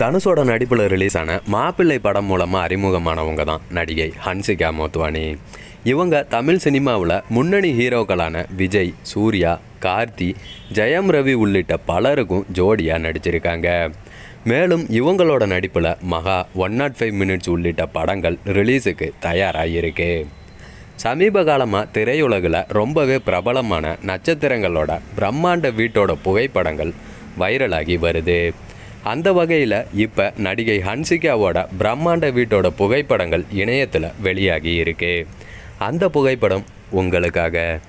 தனுஷோட நடிப்பில் ரிலீஸ் ஆன மாப்பிள்ளை படம் மூலமாக அறிமுகமானவங்க தான் நடிகை ஹன்சிகா மோத்வானி. இவங்க தமிழ் சினிமாவில் முன்னணி ஹீரோக்களான விஜய், சூர்யா, கார்த்தி, ஜெயம் ரவி உள்ளிட்ட பலருக்கும் ஜோடியாக நடிச்சிருக்காங்க. மேலும் இவங்களோட நடிப்பில் மகா 105 மினிட்ஸ் உள்ளிட்ட படங்கள் ரிலீஸுக்கு தயாராகியிருக்கு. சமீப காலமாக திரையுலகில் ரொம்பவே பிரபலமான நட்சத்திரங்களோட பிரம்மாண்ட வீட்டோட புகைப்படங்கள் வைரலாகி வருது. அந்த வகையில் இப்போ நடிகை ஹன்சிகாவோட பிரம்மாண்ட வீட்டோட புகைப்படங்கள் இணையத்தில் வெளியாகி இருக்கு. அந்த புகைப்படம் உங்களுக்காக.